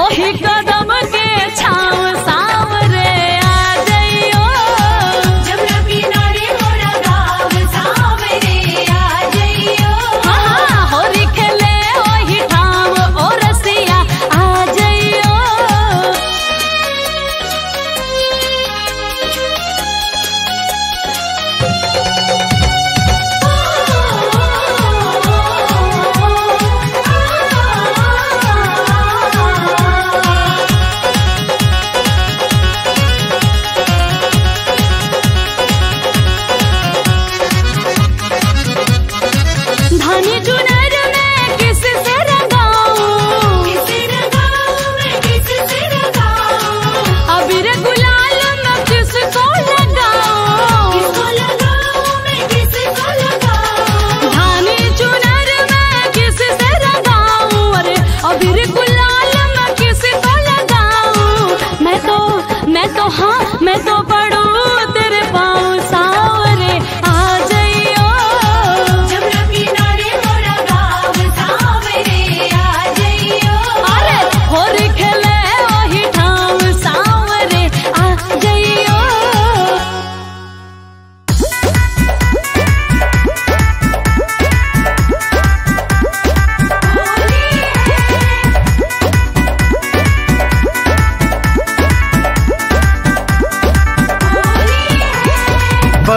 ओही कदम के छाँव सांवरे आ जइयो, जमुना किनारे मोरा गाँव सांवरे आ जइयो। हाँ होली खेले ओही ठाम ओ रसिया आ जइयो।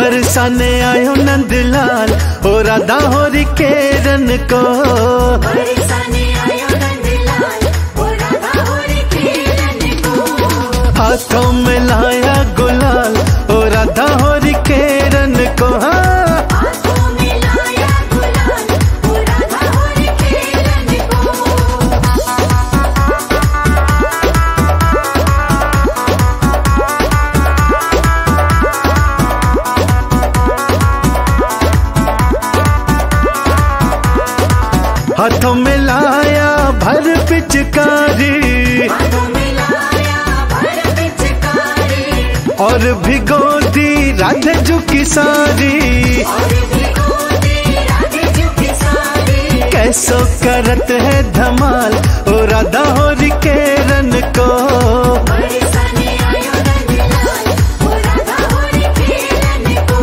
बरसाने आयो नंदलाल ओ राधा होली के रन को, बरसाने आयो नंदलाल ओ राधा होली के रन को। हाथों में लाया गुलाल ओ राधा होली के रन को। हाँ हाथों में लाया गुलाल ओ राधा होली के रन को। हाथों में लाया भर पिचकारी, हाथों में लाया भर पिचकारी। और भिगो दी राधा झुकी सारी, और भिगो दी राधा झुकी सारी। कैसो करत है धमाल ओ राधा होली के रन को, बरसाने आयो नंदलाल ओ राधा होली के रन को।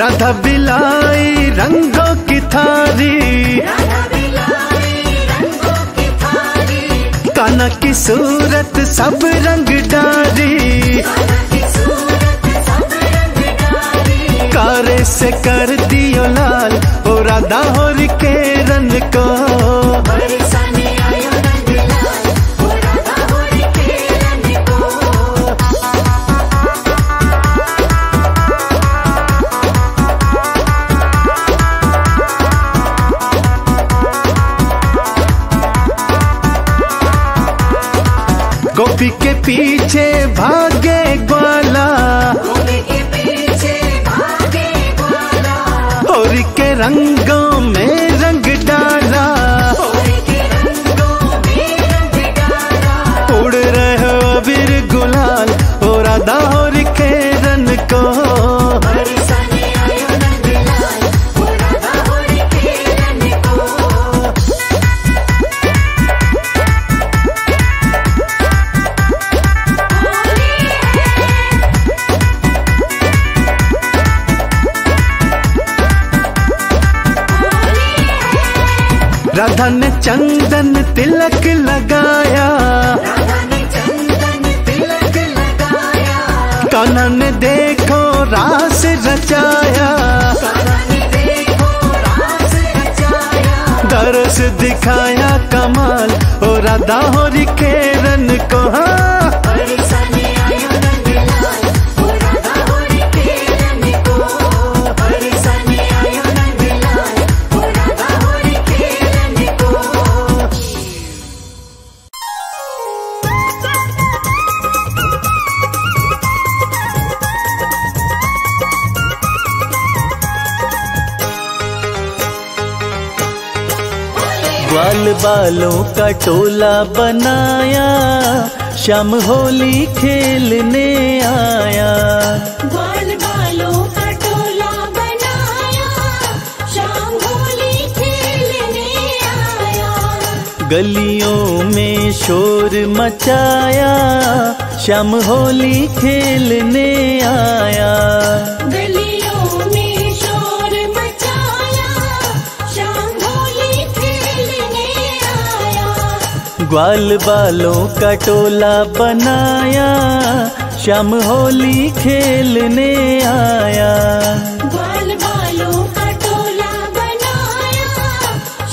राधा बिलाई रंगों की थारी, राधा बिलाई रंगों की थारी। कान्हा की सूरत सब रंग डारी, कान्हा की सूरत सब रंग डारी। कारे से कर दियो लाल ओ राधा होली के रन को, बरसाने आयो नंदलाल ओ राधा होली के रन को। गोपी के पीछे भागे ग्वाला, गोपी के पीछे भागे ग्वाला। होली के रंगों में रंग डाला, होली के रंगों में रंग डाला। उड़ रहे हो अबीर गुलाल ओ राधा होली के रन को, बरसाने आयो नंदलाल ओ राधा होली के रन को। राधा ने चंदन तिलक लगाया, राधा ने चंदन तिलक लगाया। कान्हा ने देखो रास रचाया, कान्हा ने देखो रास रचाया। दरस दिखाया कमाल ओ राधा होली के रन को। हाँ बरसाने आयो नंदलाल ओ राधा होली के रन को, बरसाने आयो नंदलाल ओ राधा होली के रन को। होली ग्वाल बालों का टोला बनाया, श्याम होली खेलने आया। ग्वाल बालों का टोला बनाया, श्याम होली खेलने आया। गलियों में शोर मचाया, श्याम होली खेलने आया। ग्वाल बालों का टोला बनाया, श्याम होली खेलने आया। ग्वाल बालों का टोला बनाया,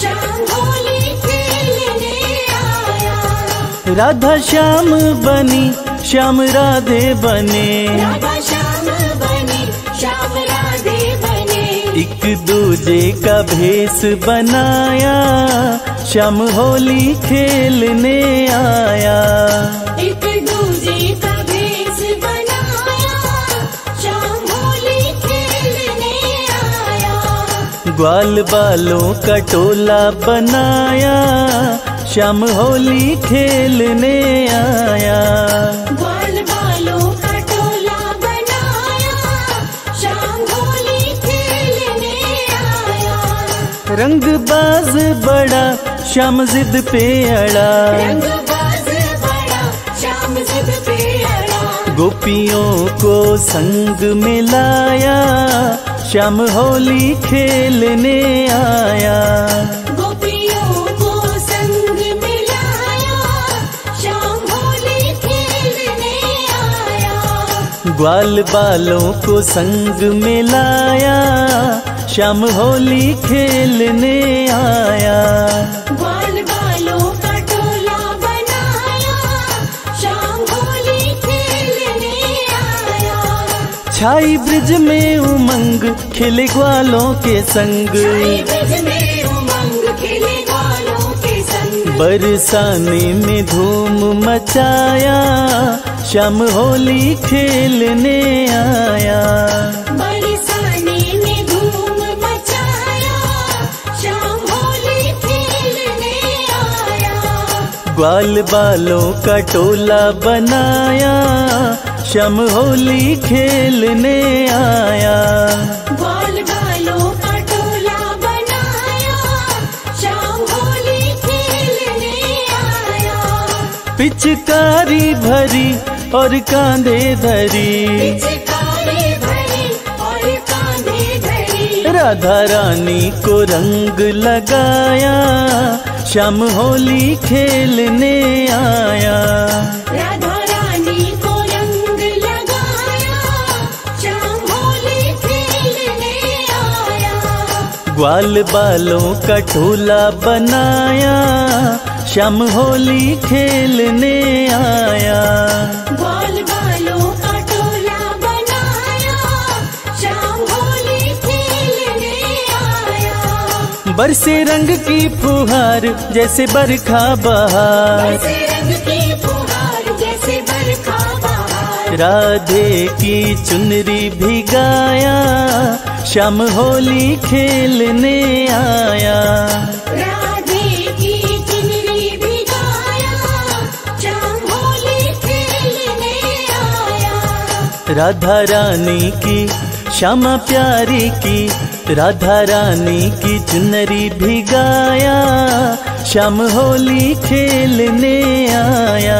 श्याम होली खेलने आया। राधा श्याम बनी, श्याम राधे बने। राधा श्याम बनी, श्याम राधे बने। एक दूजे का भेष बनाया, श्याम होली खेलने आया। एक दूजे का भेष बनाया, श्याम होली खेलने आया। ग्वाल बालों का टोला बनाया, श्याम होली खेलने आया। ग्वाल बालों का टोला बनाया, श्याम होली खेलने आया। रंगबाज बड़ा श्याम जिद पे अड़ा। रंगबाज बड़ा श्याम जिद पे अड़ा। गोपियों को संग मिलाया, श्याम होली खेलने आया। गोपियों को संग मिलाया, श्याम होली खेलने आया। ग्वाल बालों को संग मिलाया, श्याम होली खेलने आया। ग्वाल बालों का टोला बनाया, श्याम होली खेलने आया। छाई ब्रिज में उमंग खिले ग्वालों के संग। छाई ब्रिज में उमंग खिले ग्वालों के संग। बरसाने में धूम मचाया, श्याम होली खेलने आया। ग्वाल बालों का टोला बनाया, श्याम होली खेलने आया। ग्वाल बालों का टोला बनाया, श्याम होली खेलने आया। पिचकारी भरी और कांधे धरी। पिचकारी भरी और कांधे धरी। राधा रानी को रंग लगाया, श्याम होली खेलने आया। राधा रानी को रंग लगाया, श्याम होली खेलने आया। ग्वाल बालों का टोला बनाया, श्याम होली खेलने आया। ग्वाल बालों का टोला बनाया, श्याम होली खेलने आया। बरसे रंग की फुहार जैसे बरखा बहार। रंग की फुहार जैसे बरखा बहार। राधे की चुनरी भिगाया, श्याम होली खेलने आया। राधे की चुनरी भिगाया, श्याम होली खेलने आया। राधा रानी की श्यामा प्यारी की। राधा रानी की चुनरी भिगाया, श्याम होली खेलने आया।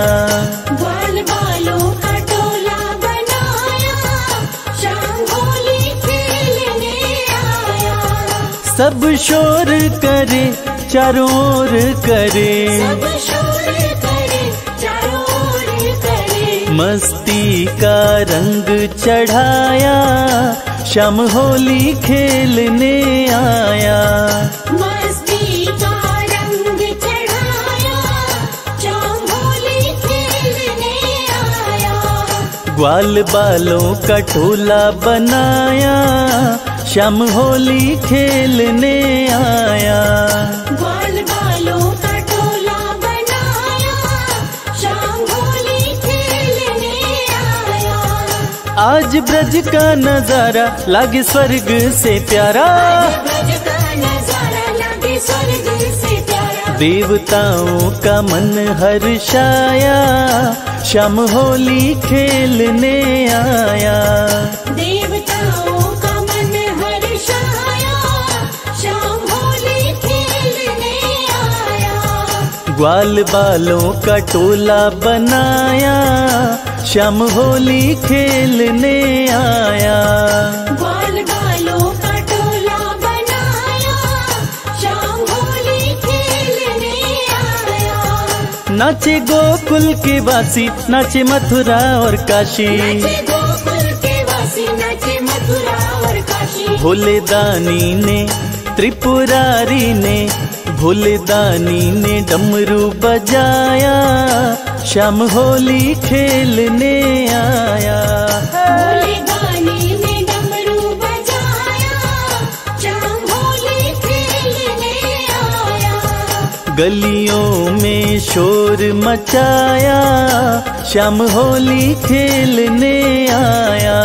ग्वाल बालों का टोला बनाया, श्याम होली खेलने आया। सब शोर करे चारों ओर करे। सब शोर करे चारों ओर करे। मस्ती का रंग चढ़ाया, श्याम होली खेलने आया। मस्ती का रंग चढ़ाया, श्याम होली खेलने आया। ग्वाल बालों का टोला बनाया, श्याम होली खेलने आया। ग्वाल बालों का टोला बनाया, श्याम होली खेलने आया। आज ब्रज का नजारा लागे स्वर्ग से प्यारा। आज ब्रज का नजारा लागे स्वर्ग से प्यारा। देवताओं का मन हर्षाया, श्याम होली खेलने आया। देवताओं का मन हर्षाया, श्याम होली खेलने आया। ग्वाल बालों का टोला बनाया, श्याम होली खेलने आया। ग्वाल बालों का टोला बनाया, श्याम होली खेलने आया। नाचे गोकुल के वासी, नाचे मथुरा और काशी। नाचे गोकुल के वासी, नाचे मथुरा और काशी। भोले दानी ने त्रिपुरारी ने, भोले दानी ने डमरू बजाया, श्याम होली खेलने आया। भोले दानी ने डमरू बजाया, श्याम होली खेलने आया। गलियों में शोर मचाया, श्याम होली खेलने आया।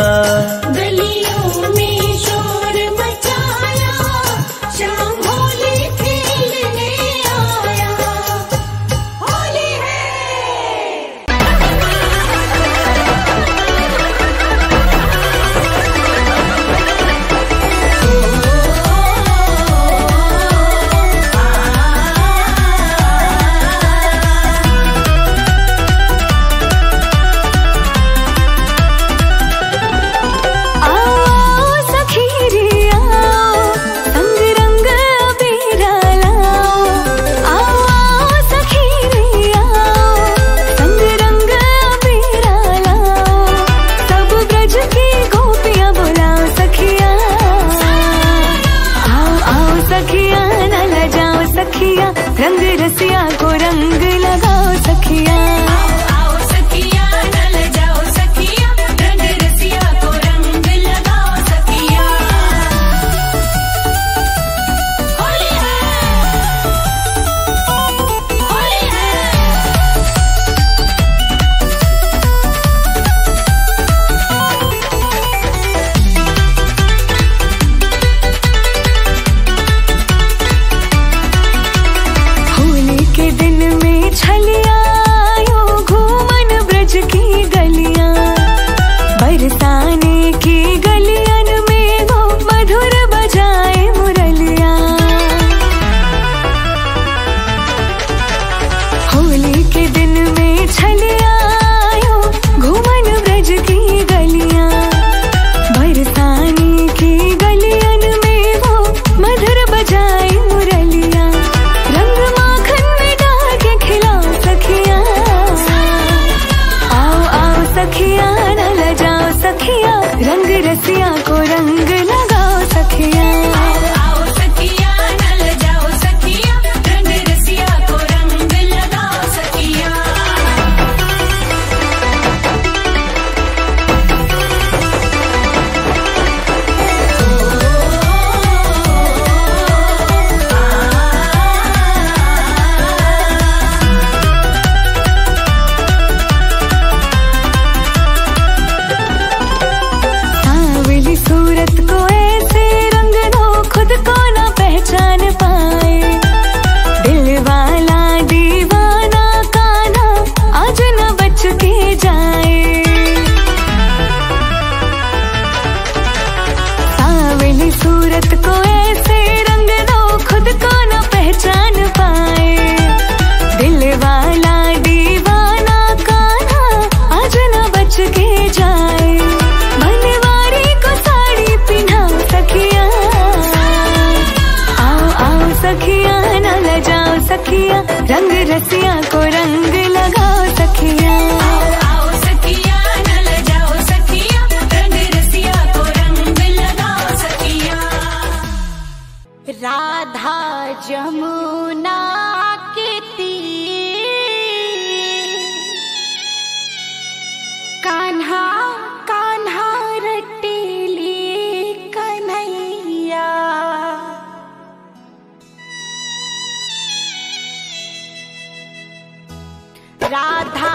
राधा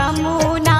जमुना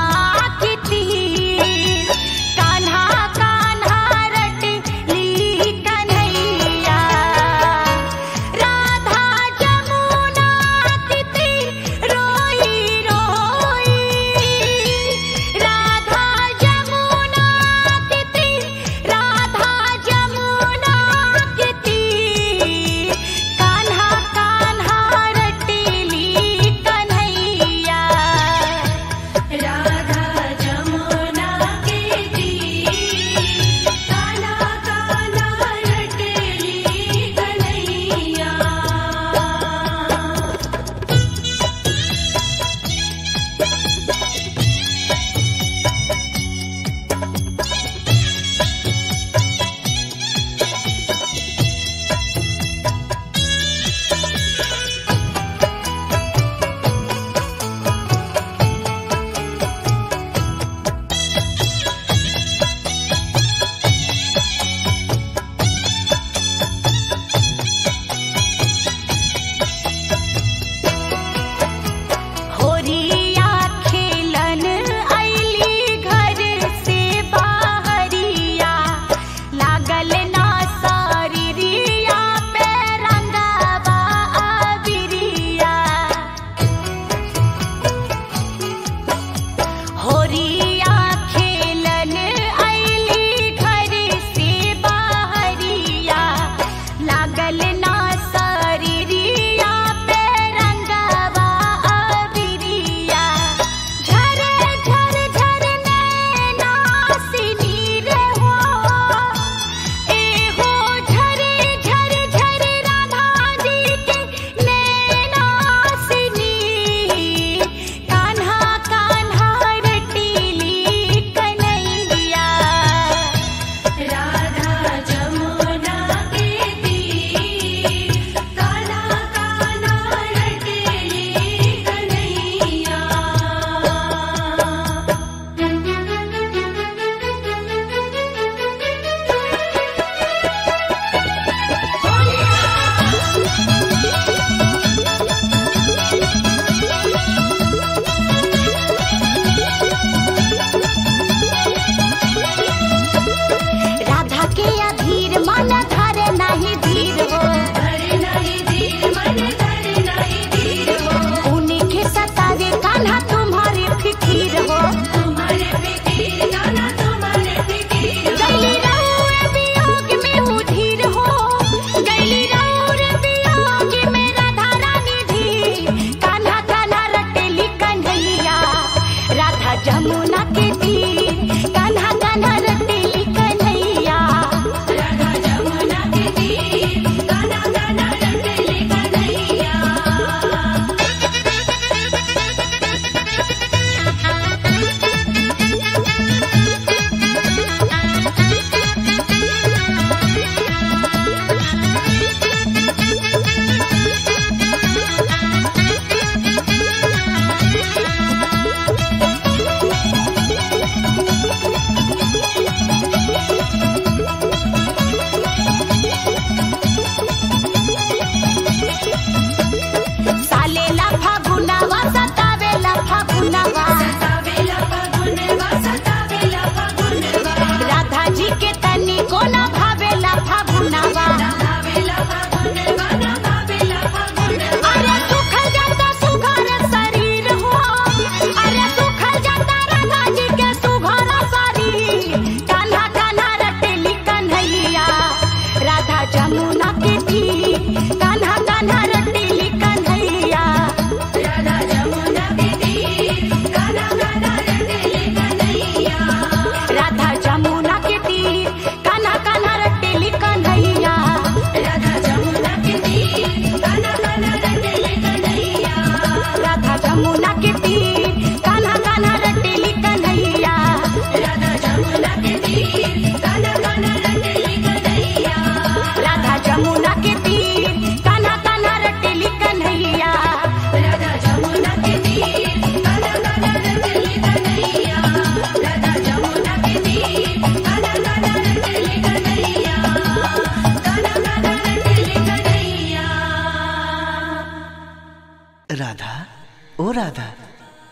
राधा,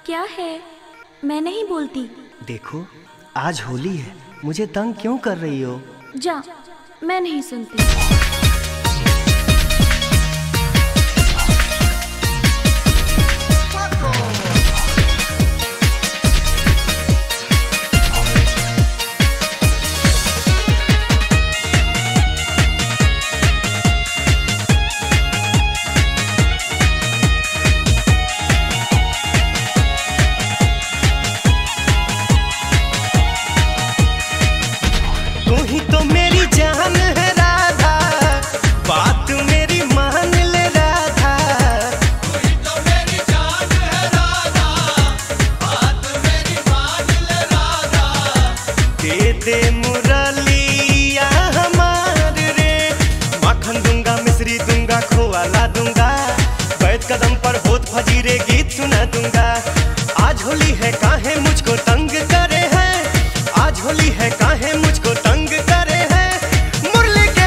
क्या है? मैं नहीं बोलती। देखो, आज होली है, मुझे तंग क्यों कर रही हो? जा, मैं नहीं सुनती। मुरली के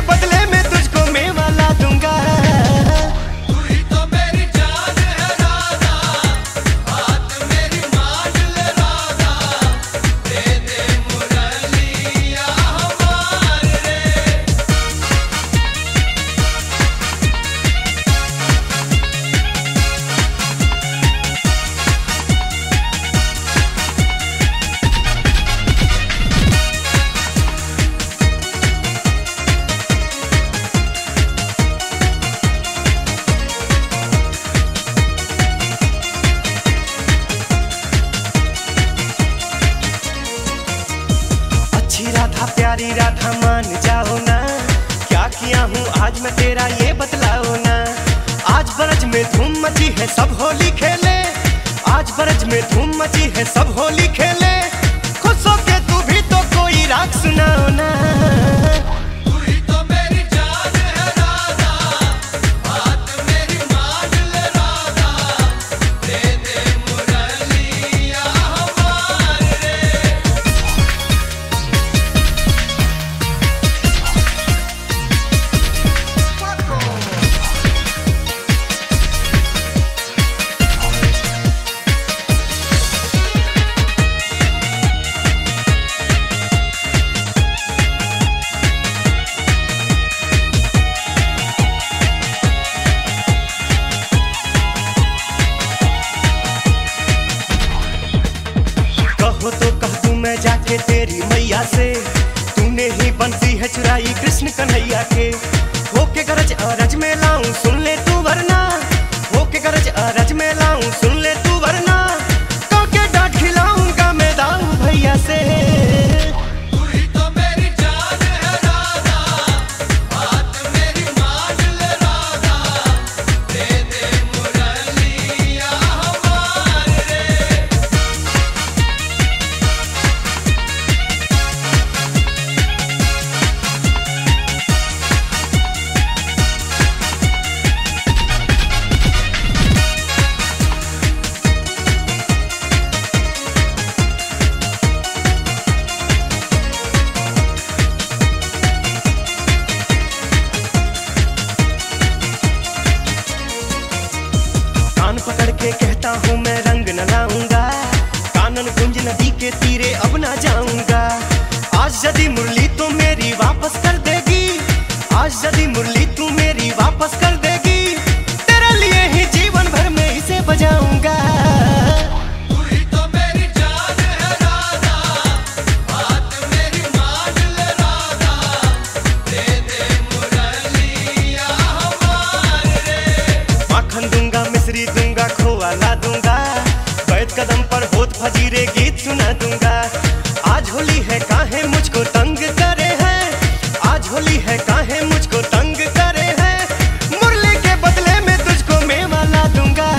बदले में तुझको मैं माला दूंगा।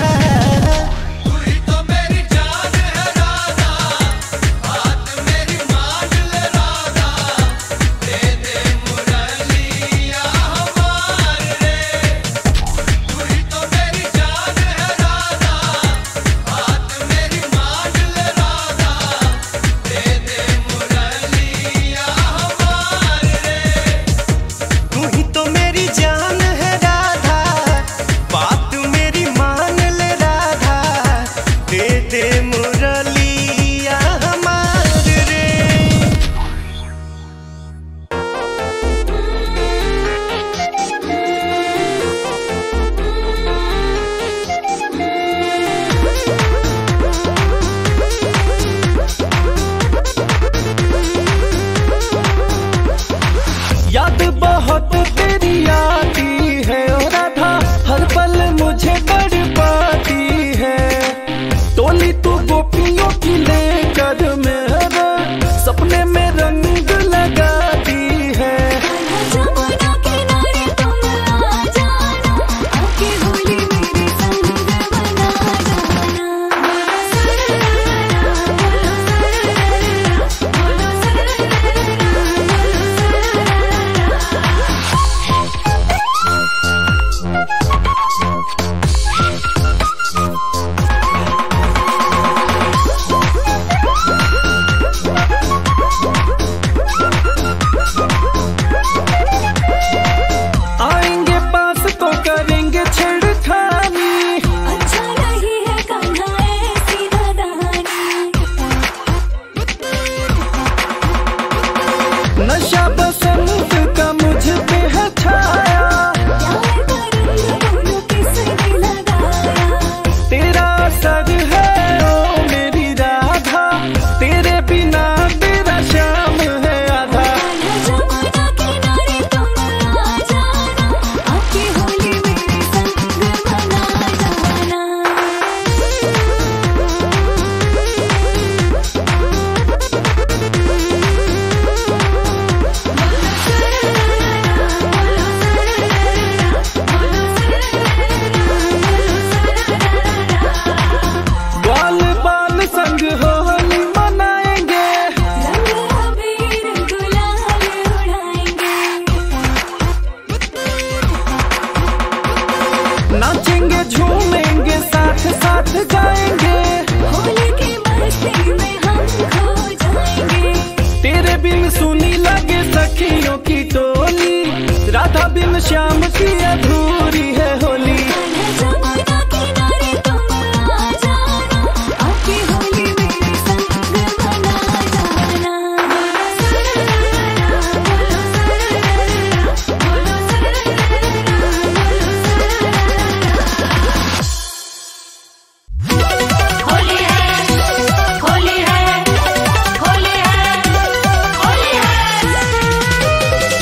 दे मुरलिया हमार रे। याद बहुत तेरी आती है ओ राधा, हर पल मुझे बर्बाती है। टोली तू गोपियों की लेकर मेरा सपने में रंग लगाती है। जमुना किनारे तुम आ जाना, आके होली मेरे संग बना जाना। आएंगे पास तो करेंगे छेड़खानी, अच्छा नहीं है कहना ऐसी नादानी। नशा बसंत का मुझ पे है छाया, प्यार करेंगे दोनों किसने लगाया। तेरा असर है ओ मेरी राधा, तेरे बिना तेरा श्याम है आधा। जमुना किनारे तुम आ जाना, आके होली मेरे संग बना जाना। बाल बाल संग होली मनाएंगे, रंग अबीर गुलाल उड़ाएंगे। नाचेंगे झूमेंगे साथ साथ गाएंगे, होली की मस्ती में हम खो जाएंगे। तेरे बिन सुनी लगे सखियों की टोली, राधा बिन श्याम की अधूरी है होली। जमुना किनारे तुम आ जाना, आके होली मेरे संग बना जाना। होली है, होली है, होली है, होली है। कन्हैया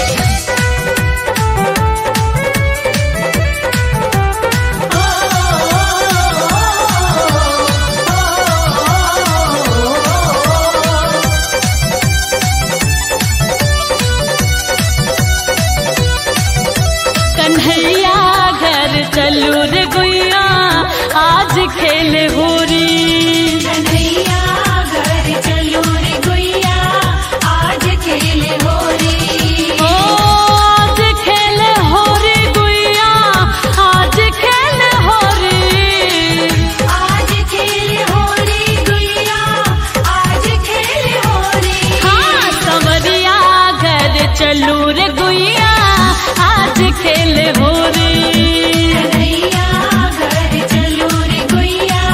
घर चलू रे गुइया, आज खेल होली। कन्हैया घर चलो रे गुइया, आज खेल होली। ओ आज खेल होली गुइया, आज खेल होली। आज खेल होली गुइया, आज खेल होली। हाँ सवरिया घर चलू रे गुइया, आज खेल होली। कन्हैया घर चलो रे गुइया,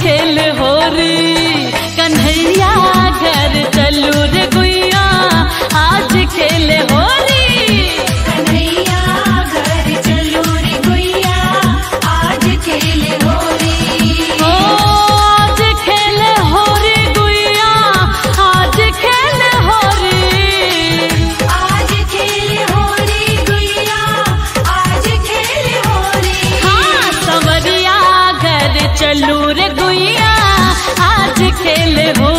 खेल होली कन्हैया घर चलू रे गुइया, आज खेल होली कन्हैया घर चलू रे गुइया, आज खेल होली, ओ आज खेल होली गुइया, आज खेल होली, आज खेल होली गुइया, आज खेल होली, हाँ सवरिया घर चलू रे गुइया, आज खेल हो